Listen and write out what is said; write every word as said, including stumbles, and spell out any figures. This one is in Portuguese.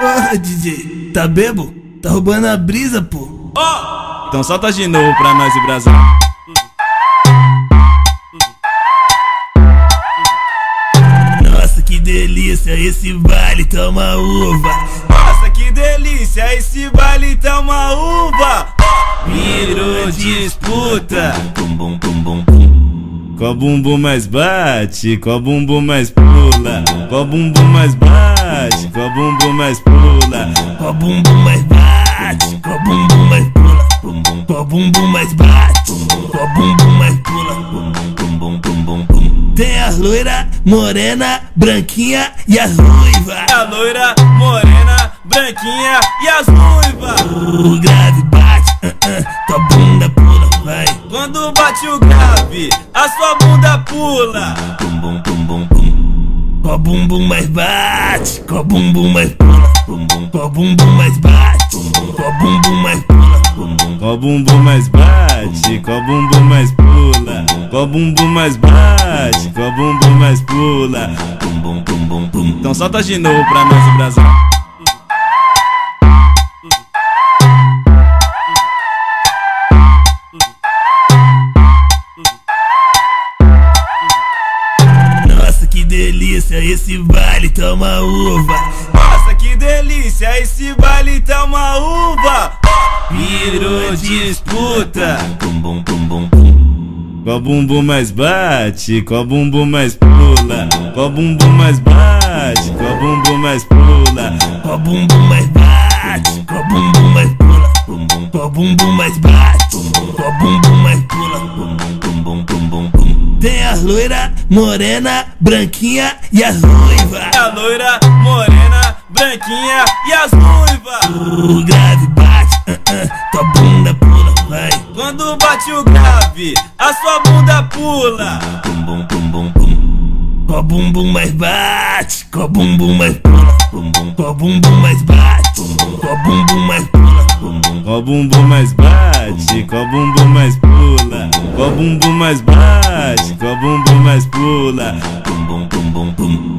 Ora, D J, tá bebo? Tá roubando a brisa, pô? Oh! Então solta de novo pra nós e Brasil. Nossa, que delícia esse baile, tá uma uva. Nossa, que delícia esse baile, tá uma uva. Virou disputa. Bum, bum, bum, bum, bum. Qual bumbum mais bate? Qual bumbum mais pula? Qual bumbum mais bate? Qual bumbum mais pula? Qual bumbum mais bate? Qual bumbum mais pula? Qual bumbum mais bate? Qual bumbum mais pula? Tem a loira, morena, branquinha e as ruivas. A loira, morena, branquinha e as ruivas. O grave bate. Uh, uh, tua bunda pula, vai. Quando bate o grave, a sua bunda pula. Bum, bum, bum, bum, bum. Qual bumbum mais bate? Qual bumbum mais pula? Bum, bum. Qual bumbum mais bate? Bum, bum. Qual bumbum mais pula? Bum, bum. Qual bumbum mais bate? Qual bumbum mais pula? Qual bumbum mais bate? Qual bumbum mais pula? Bum, bum, bum, bum, bum. Então solta de novo pra nós o Brasil. Delícia, esse baile tá uma uva. Nossa, que delícia, esse baile tá uma uva. Virou disputa. Bum, bum, bum, bum, bum. Qual bumbum mais bate? Qual bumbum mais pula? Qual bumbum mais bate? Qual bumbum mais pula? Qual bumbum mais bate? Qual bumbum mais pula? Qual bumbum mais bate? Qual bumbum mais pula? Bum, bum, bum, bum, bum. Tem a loira, morena, branquinha e as ruivas. A loira, morena, branquinha e as ruivas. O grave bate, uh, uh, tua bunda pula, vai. Quando bate o grave, a sua bunda pula. Bum, bum, bum, bum, bum. Qual bumbum mais bate? Qual bumbum mais pula? Bum, bum. Qual bumbum mais bate? Bum, bum. Qual bumbum mais pula? Bum, bum. Qual bumbum mais bate? Qual bumbum mais pula? Qual bumbum mais bate? Qual bumbum mais pula? Bum, bum, bum, bum, bum.